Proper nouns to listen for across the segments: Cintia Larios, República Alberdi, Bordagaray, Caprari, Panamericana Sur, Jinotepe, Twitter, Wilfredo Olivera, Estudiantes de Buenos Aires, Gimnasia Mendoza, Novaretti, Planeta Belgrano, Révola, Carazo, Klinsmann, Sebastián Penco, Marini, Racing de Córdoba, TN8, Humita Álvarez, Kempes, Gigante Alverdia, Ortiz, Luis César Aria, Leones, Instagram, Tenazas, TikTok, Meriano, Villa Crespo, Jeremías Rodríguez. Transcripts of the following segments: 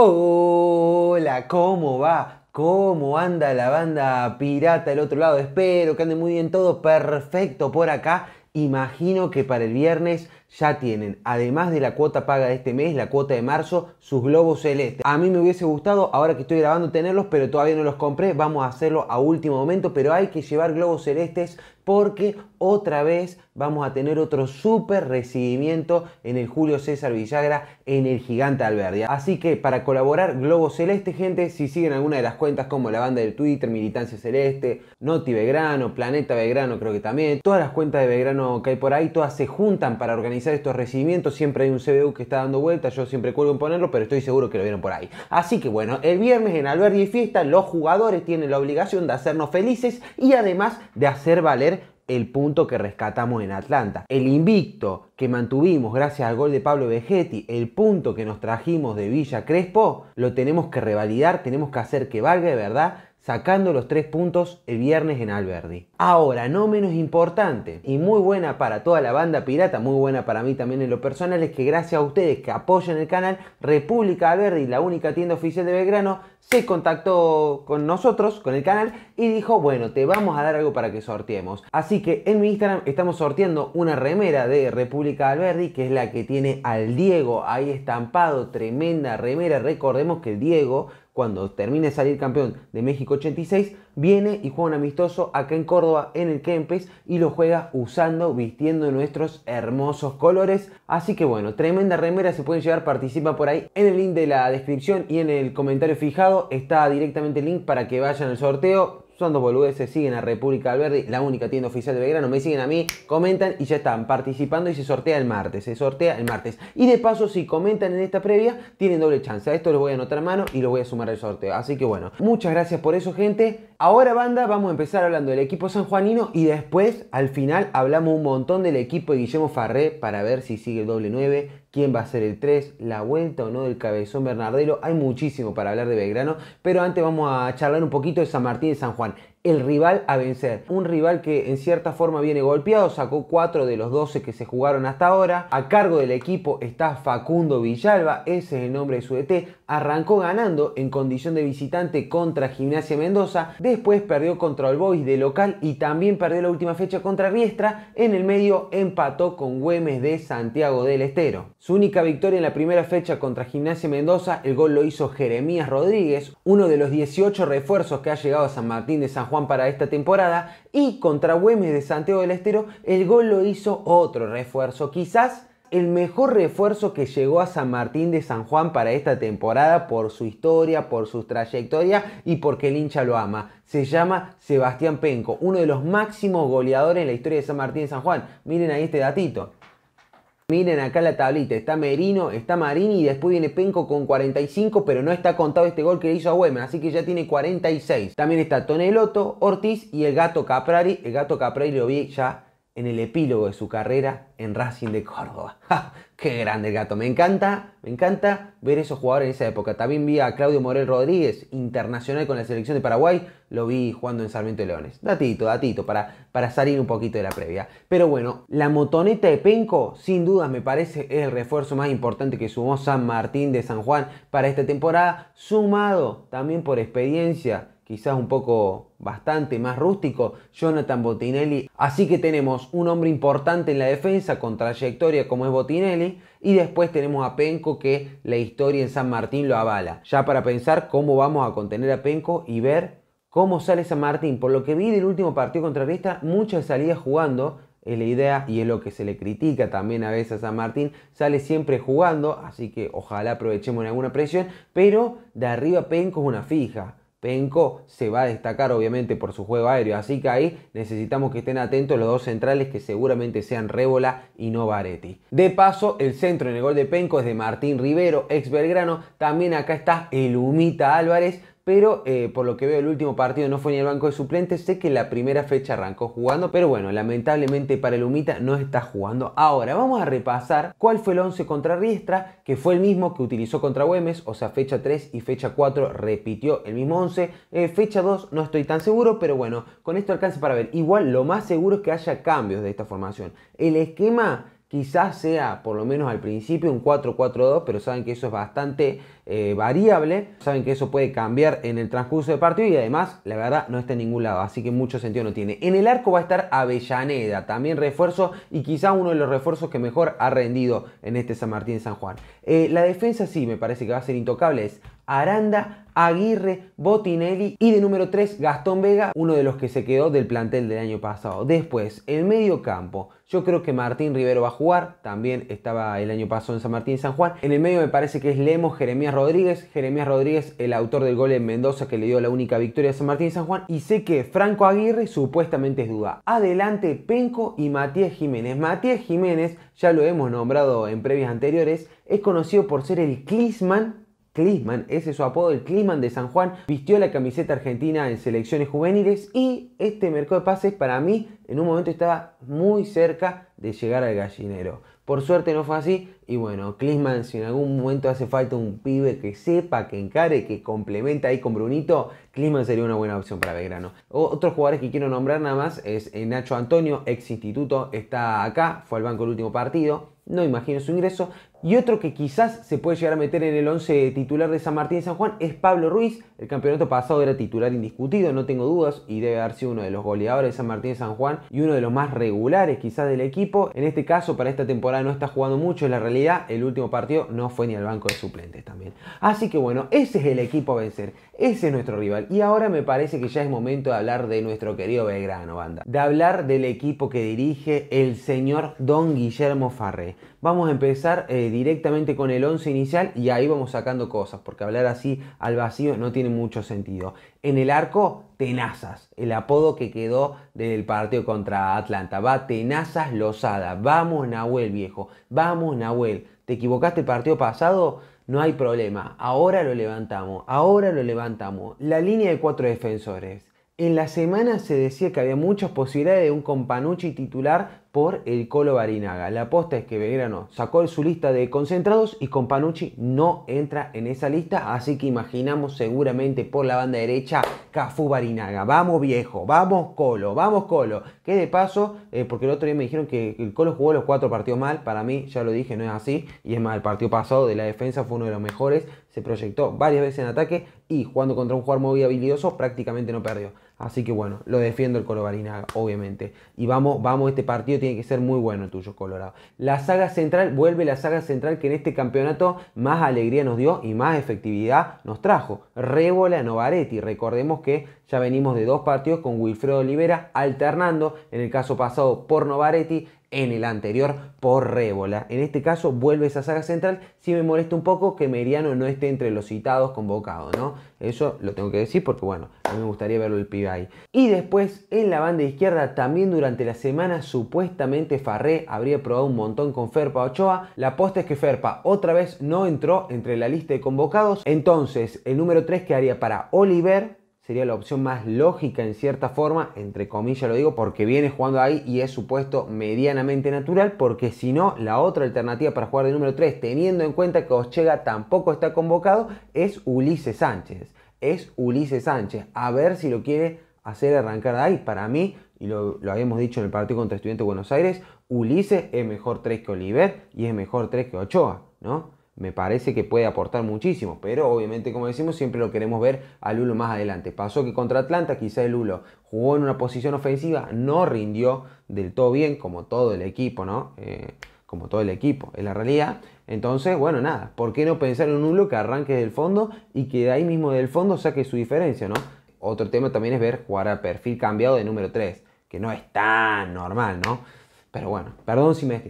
Hola, ¿cómo va? ¿Cómo anda la banda pirata del otro lado? Espero que ande muy bien todo, perfecto por acá. Imagino que para el viernes ya tienen, además de la cuota paga de este mes, la cuota de marzo, sus globos celestes. A mí me hubiese gustado, ahora que estoy grabando, tenerlos, pero todavía no los compré. Vamos a hacerlo a último momento, pero hay que llevar globos celestes porque otra vez vamos a tener otro súper recibimiento en el Julio César Villagra, en el Gigante Alverdia. Así que para colaborar, globos celestes, gente, si siguen alguna de las cuentas como la banda del Twitter, Militancia Celeste, Noti Belgrano, Planeta Belgrano creo que también, todas las cuentas de Belgrano que hay por ahí, todas se juntan para organizar estos recibimientos. Siempre hay un CBU que está dando vueltas, yo siempre cuelgo en ponerlo, pero estoy seguro que lo vieron por ahí. Así que bueno, el viernes en Alberdi y Fiesta los jugadores tienen la obligación de hacernos felices y además de hacer valer el punto que rescatamos en Atlanta, el invicto que mantuvimos gracias al gol de Pablo Vegetti, el punto que nos trajimos de Villa Crespo, lo tenemos que revalidar, tenemos que hacer que valga de verdad, sacando los 3 puntos el viernes en Alberdi. Ahora, no menos importante y muy buena para toda la banda pirata, muy buena para mí también en lo personal, es que gracias a ustedes que apoyan el canal, República Alberdi, la única tienda oficial de Belgrano, se contactó con nosotros, con el canal, y dijo, bueno, te vamos a dar algo para que sorteemos. Así que en mi Instagram estamos sorteando una remera de República Alberdi, que es la que tiene al Diego ahí estampado, tremenda remera. Recordemos que el Diego, cuando termine de salir campeón de México 86, viene y juega un amistoso acá en Córdoba, en el Kempes, y lo juega usando, vistiendo nuestros hermosos colores. Así que bueno, tremenda remera, se pueden llevar, participa por ahí. En el link de la descripción y en el comentario fijado está directamente el link para que vayan al sorteo. Son 2 boludeces, siguen a República Alberdi, la única tienda oficial de Belgrano, me siguen a mí, comentan y ya están participando y se sortea el martes, Y de paso, si comentan en esta previa, tienen doble chance. A esto les voy a anotar mano y los voy a sumar al sorteo. Así que bueno, muchas gracias por eso, gente. Ahora, banda, vamos a empezar hablando del equipo sanjuanino y después, al final, hablamos un montón del equipo de Guillermo Farré para ver si sigue el doble 9. ¿Quién va a ser el 3? ¿La vuelta o no del cabezón Bernardelo? Hay muchísimo para hablar de Belgrano, pero antes vamos a charlar un poquito de San Martín de San Juan. El rival a vencer, un rival que en cierta forma viene golpeado, sacó 4 de los 12 que se jugaron hasta ahora. A cargo del equipo está Facundo Villalba, ese es el nombre de su DT. Arrancó ganando en condición de visitante contra Gimnasia Mendoza, después perdió contra el Boys de local y también perdió la última fecha contra Riestra. En el medio empató con Güemes de Santiago del Estero. Su única victoria en la primera fecha contra Gimnasia Mendoza, el gol lo hizo Jeremías Rodríguez, uno de los 18 refuerzos que ha llegado a San Martín de San Juan para esta temporada, y contra Güemes de Santiago del Estero el gol lo hizo otro refuerzo, quizás el mejor refuerzo que llegó a San Martín de San Juan para esta temporada por su historia, por su trayectoria y porque el hincha lo ama. Se llama Sebastián Penco, uno de los máximos goleadores en la historia de San Martín de San Juan. Miren ahí este datito. Miren acá la tablita, está Merino, está Marini y después viene Penco con 45, pero no está contado este gol que le hizo a Güemes, así que ya tiene 46. También está Toneloto, Ortiz y el Gato Caprari. El Gato Caprari lo vi ya en el epílogo de su carrera en Racing de Córdoba. ¡Ja! ¡Qué grande el Gato! Me encanta ver esos jugadores en esa época. También vi a Claudio Morel Rodríguez, internacional con la selección de Paraguay, lo vi jugando en Sarmiento de Leones. Datito, datito, para salir un poquito de la previa. Pero bueno, la motoneta de Penco, sin dudas me parece, es el refuerzo más importante que sumó San Martín de San Juan para esta temporada, sumado también por experiencia, quizás un poco bastante más rústico, Jonathan Bottinelli. Así que tenemos un hombre importante en la defensa con trayectoria como es Bottinelli, y después tenemos a Penco, que la historia en San Martín lo avala. Ya para pensar cómo vamos a contener a Penco y ver cómo sale San Martín. Por lo que vi del último partido contra Riestra, muchas salidas jugando, es la idea y es lo que se le critica también a veces a San Martín, sale siempre jugando, así que ojalá aprovechemos en alguna presión, pero de arriba Penco es una fija. Penco se va a destacar obviamente por su juego aéreo, así que ahí necesitamos que estén atentos los dos centrales, que seguramente sean Révola y Novaretti. De paso, el centro en el gol de Penco es de Martín Rivero, ex Belgrano. También acá está el Humita Álvarez, pero por lo que veo el último partido no fue ni el banco de suplentes. Sé que la primera fecha arrancó jugando, pero bueno, lamentablemente para el Humita no está jugando. Ahora vamos a repasar cuál fue el 11 contra Riestra, que fue el mismo que utilizó contra Güemes, o sea, fecha 3 y fecha 4 repitió el mismo 11. Fecha 2 no estoy tan seguro, pero bueno, con esto alcanza para ver. Igual lo más seguro es que haya cambios de esta formación. El esquema Quizás sea, por lo menos al principio, un 4-4-2, pero saben que eso es bastante variable. Saben que eso puede cambiar en el transcurso del partido y además, la verdad, no está en ningún lado. Así que mucho sentido no tiene. En el arco va a estar Avellaneda, también refuerzo y quizás uno de los refuerzos que mejor ha rendido en este San Martín San Juan. La defensa sí me parece que va a ser intocable. Es Aranda, Aguirre, Bottinelli y de número 3 Gastón Vega, uno de los que se quedó del plantel del año pasado. Después, en medio campo, yo creo que Martín Rivero va a jugar, también estaba el año pasado en San Martín San Juan. En el medio me parece que es Lemos, Jeremías Rodríguez, el autor del gol en Mendoza que le dio la única victoria a San Martín San Juan. Y sé que Franco Aguirre supuestamente es duda. Adelante Penco y Matías Jiménez. Matías Jiménez, ya lo hemos nombrado en previas anteriores, es conocido por ser el Klinsmann, ese es su apodo, el Klinsmann de San Juan, vistió la camiseta argentina en selecciones juveniles y este mercado de pases para mí en un momento estaba muy cerca de llegar al gallinero. Por suerte no fue así y bueno, Klinsmann, si en algún momento hace falta un pibe que sepa, que encare, que complementa ahí con Brunito, Klinsmann sería una buena opción para Belgrano. Otros jugadores que quiero nombrar nada más es Nacho Antonio, ex instituto, está acá, fue al banco el último partido. No imagino su ingreso. Y otro que quizás se puede llegar a meter en el 11 titular de San Martín San Juan es Pablo Ruiz. El campeonato pasado era titular indiscutido, no tengo dudas, y debe haber sido uno de los goleadores de San Martín San Juan y uno de los más regulares quizás del equipo. En este caso, para esta temporada no está jugando mucho, es la realidad. El último partido no fue ni al banco de suplentes también. Así que bueno, ese es el equipo a vencer. Ese es nuestro rival. Y ahora me parece que ya es momento de hablar de nuestro querido Belgrano, banda. De hablar del equipo que dirige el señor Don Guillermo Farré. Vamos a empezar directamente con el 11 inicial y ahí vamos sacando cosas, porque hablar así al vacío no tiene mucho sentido. En el arco, Tenazas, el apodo que quedó del partido contra Atlanta. Va Tenazas Lozada. Vamos Nahuel, viejo. Vamos Nahuel. ¿Te equivocaste el partido pasado? No hay problema. Ahora lo levantamos. Ahora lo levantamos. La línea de 4 defensores. En la semana se decía que había muchas posibilidades de un Companucci titular por el Colo Barinaga. La aposta es que Belgrano sacó su lista de concentrados y Companucci no entra en esa lista. Así que imaginamos seguramente por la banda derecha Cafu Barinaga. Vamos viejo, vamos Colo. Que de paso, porque el otro día me dijeron que el Colo jugó los 4 partidos mal. Para mí, ya lo dije, no es así. Y es más, el partido pasado de la defensa fue uno de los mejores. Se proyectó varias veces en ataque y jugando contra un jugador muy habilidoso prácticamente no perdió. Así que bueno, lo defiendo el Colo Barinaga, obviamente. Y vamos, este partido tiene que ser muy bueno el tuyo, Colorado. La saga central, vuelve la saga central que en este campeonato más alegría nos dio y más efectividad nos trajo. Révola, Novaretti, recordemos que ya venimos de 2 partidos con Wilfredo Olivera alternando, en el caso pasado por Novaretti, en el anterior por Révola. En este caso vuelve esa saga central. Sí me molesta un poco que Meriano no esté entre los citados convocados, ¿no? Eso lo tengo que decir porque, bueno, a mí me gustaría verlo el pibe ahí. Y después, en la banda izquierda, también durante la semana, supuestamente Farré habría probado un montón con Ferpa Ochoa. La posta es que Ferpa otra vez no entró entre la lista de convocados. Entonces, el número 3 quedaría para Oliver. Sería la opción más lógica en cierta forma, entre comillas lo digo, porque viene jugando ahí y es supuesto medianamente natural, porque si no, la otra alternativa para jugar de número 3, teniendo en cuenta que Ochega tampoco está convocado, es Ulises Sánchez. A ver si lo quiere hacer arrancar de ahí. Para mí, y lo habíamos dicho en el partido contra Estudiantes de Buenos Aires, Ulises es mejor 3 que Oliver y es mejor 3 que Ochoa, ¿no? Me parece que puede aportar muchísimo, pero obviamente, como decimos, siempre lo queremos ver a Lulo más adelante. Pasó que contra Atlanta quizá el Lulo jugó en una posición ofensiva, no rindió del todo bien, como todo el equipo, ¿no? Como todo el equipo, es la realidad. Entonces, bueno, nada, ¿por qué no pensar en un Lulo que arranque del fondo y que de ahí mismo del fondo saque su diferencia, ¿no? Otro tema también es ver jugar a perfil cambiado de número 3, que no es tan normal, ¿no? Pero bueno, perdón si me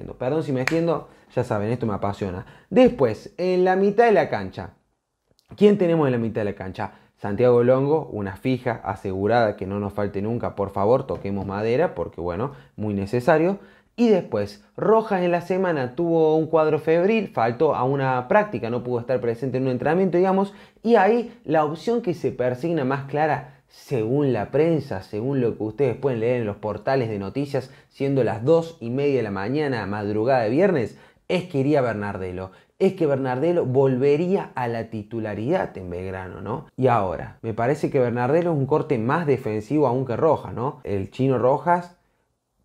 extiendo, ya saben, esto me apasiona. Después, en la mitad de la cancha, ¿quién tenemos en la mitad de la cancha? Santiago Longo, una fija asegurada que no nos falte nunca, por favor, toquemos madera, porque bueno, muy necesario. Y después, Rojas en la semana tuvo un cuadro febril, faltó a una práctica, no pudo estar presente en un entrenamiento, digamos, y ahí la opción que se persigna más clara, según la prensa, según lo que ustedes pueden leer en los portales de noticias, siendo las 2:30 de la mañana, madrugada de viernes, es que iría Bernardelo. Es que Bernardelo volvería a la titularidad en Belgrano, ¿no? Y ahora, me parece que Bernardelo es un corte más defensivo aún que Rojas, ¿no? El chino Rojas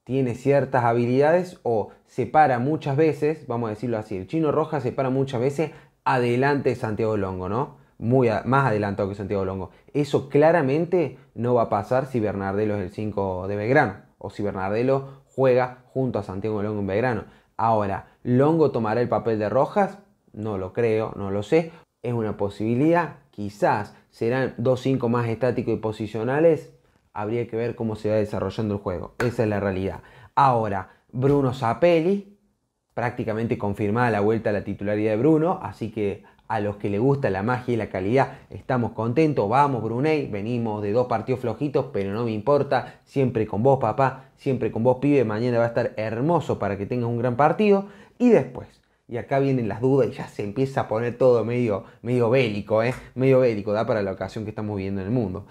tiene ciertas habilidades o se para muchas veces, vamos a decirlo así, el Chino Rojas se para muchas veces adelante de Santiago Longo, ¿no? Más adelantado que Santiago Longo. Eso claramente no va a pasar si Bernardelo es el 5 de Belgrano o si Bernardelo juega junto a Santiago Longo en Belgrano. Ahora, ¿Longo tomará el papel de Rojas? No lo creo, no lo sé. Es una posibilidad, quizás. ¿Serán 2-5 más estáticos y posicionales? Habría que ver cómo se va desarrollando el juego. Esa es la realidad. Ahora, Bruno Zapelli, prácticamente confirmada la vuelta a la titularidad de Bruno, así que a los que le gusta la magia y la calidad estamos contentos. Vamos Brunei, venimos de 2 partidos flojitos, pero no me importa, siempre con vos papá, siempre con vos pibe, mañana va a estar hermoso para que tengas un gran partido. Y después, y acá vienen las dudas y ya se empieza a poner todo medio bélico, medio bélico, da para la ocasión que estamos viviendo en el mundo.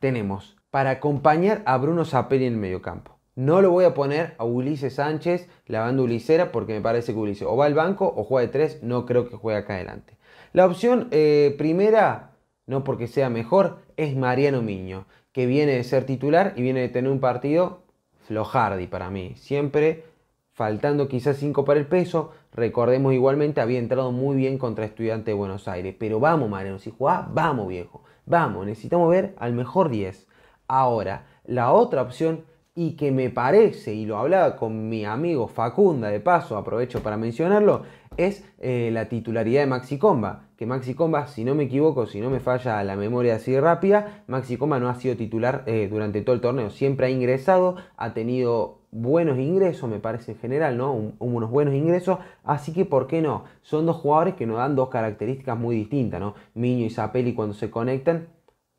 Tenemos para acompañar a Bruno Zapelli en el mediocampo. No lo voy a poner a Ulises Sánchez, la banda ulicera, porque me parece que Ulises o va al banco o juega de 3, no creo que juegue acá adelante. La opción primera, no porque sea mejor, es Mariano Miño, que viene de ser titular y viene de tener un partido flojardi para mí. Siempre faltando quizás 5 para el peso, recordemos igualmente había entrado muy bien contra Estudiantes de Buenos Aires. Pero vamos Mariano, si jugás, vamos viejo, vamos, necesitamos ver al mejor 10. Ahora, la otra opción, y que me parece, y lo hablaba con mi amigo Facunda, de paso, aprovecho para mencionarlo, es la titularidad de Maxi Comba. Que Maxi Comba, si no me equivoco, si no me falla la memoria así rápida, Maxi Comba no ha sido titular durante todo el torneo. Siempre ha ingresado, ha tenido buenos ingresos, me parece en general, ¿no? Unos buenos ingresos, así que ¿por qué no? Son 2 jugadores que nos dan 2 características muy distintas, ¿no? Miño y Zapelli cuando se conectan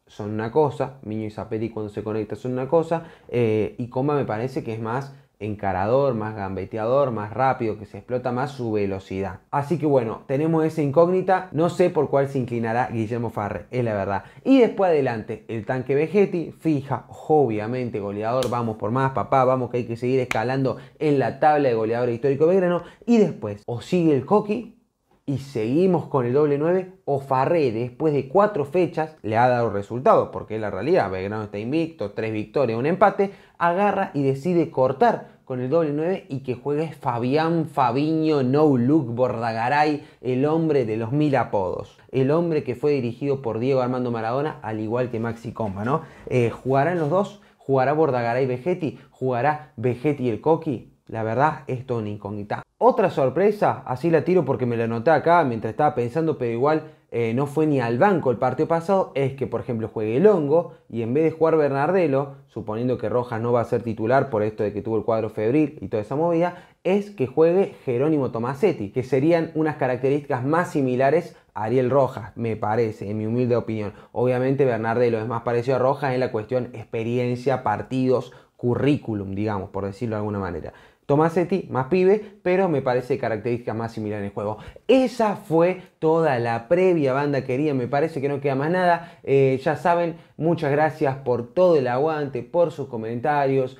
son una cosa, Miño y Zapelli cuando se conectan son una cosa, y Comba me parece que es más encarador, más gambeteador, más rápido, que se explota más su velocidad. Así que bueno, tenemos esa incógnita, no sé por cuál se inclinará Guillermo Farré, es la verdad. Y después adelante, el tanque Vegetti, fija, obviamente goleador, vamos por más papá, vamos que hay que seguir escalando en la tabla de goleadores histórico Belgrano. Y después, o sigue el Coqui, y seguimos con el doble 9, o Farré después de 4 fechas, le ha dado resultados, porque es la realidad, Belgrano está invicto, 3 victorias, un empate, agarra y decide cortar con el doble 9 y que juegue Fabián Fabiño, No Look, Bordagaray, el hombre de los 1000 apodos, el hombre que fue dirigido por Diego Armando Maradona, al igual que Maxi Comba, ¿no? ¿Jugarán los dos? ¿Jugará Bordagaray y Vegetti? ¿Jugará Vegetti y el Coqui? La verdad, esto es una incógnita. Otra sorpresa, así la tiro porque me la anoté acá mientras estaba pensando, pero igual no fue ni al banco el partido pasado, es que por ejemplo juegue Longo y en vez de jugar Bernardelo, suponiendo que Rojas no va a ser titular por esto de que tuvo el cuadro febril y toda esa movida, es que juegue Jerónimo Tomasetti, que serían unas características más similares a Ariel Rojas, me parece, en mi humilde opinión. Obviamente Bernardelo es más parecido a Rojas en la cuestión experiencia, partidos, currículum, digamos, por decirlo de alguna manera. Tomasetti, más pibe, pero me parece características más similares en el juego. Esa fue toda la previa, banda querida. Me parece que no queda más nada. Ya saben, muchas gracias por todo el aguante, por sus comentarios,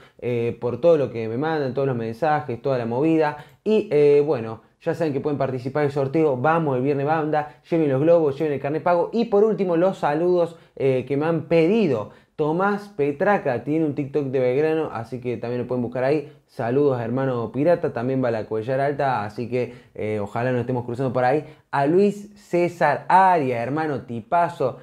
por todo lo que me mandan, todos los mensajes, toda la movida. Y bueno, ya saben que pueden participar del sorteo. Vamos el viernes, banda. Lleven los globos, lleven el carnet pago. Y por último, los saludos que me han pedido. Tomás Petraca tiene un TikTok de Belgrano, así que también lo pueden buscar ahí. Saludos hermano pirata, también va a la Cuellar Alta, así que ojalá nos estemos cruzando por ahí. A Luis César Aria, hermano tipazo,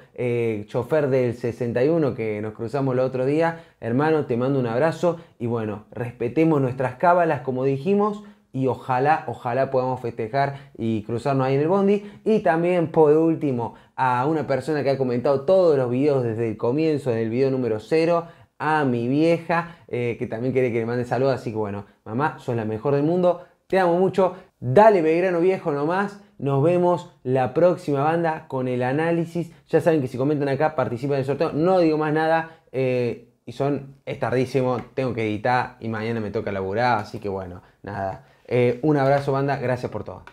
chofer del 61 que nos cruzamos el otro día. Hermano, te mando un abrazo y bueno, respetemos nuestras cábalas como dijimos. Y ojalá, ojalá podamos festejar y cruzarnos ahí en el bondi. Y también por último a una persona que ha comentado todos los videos desde el comienzo, desde el video número 0, a mi vieja que también quiere que le mande saludos. Así que bueno, mamá, sos la mejor del mundo, te amo mucho. Dale Belgrano viejo nomás. Nos vemos la próxima banda con el análisis. Ya saben que si comentan acá participan del sorteo. No digo más nada. Y es tardísimo, tengo que editar y mañana me toca laburar. Así que bueno, nada. Un abrazo, banda. Gracias por todo.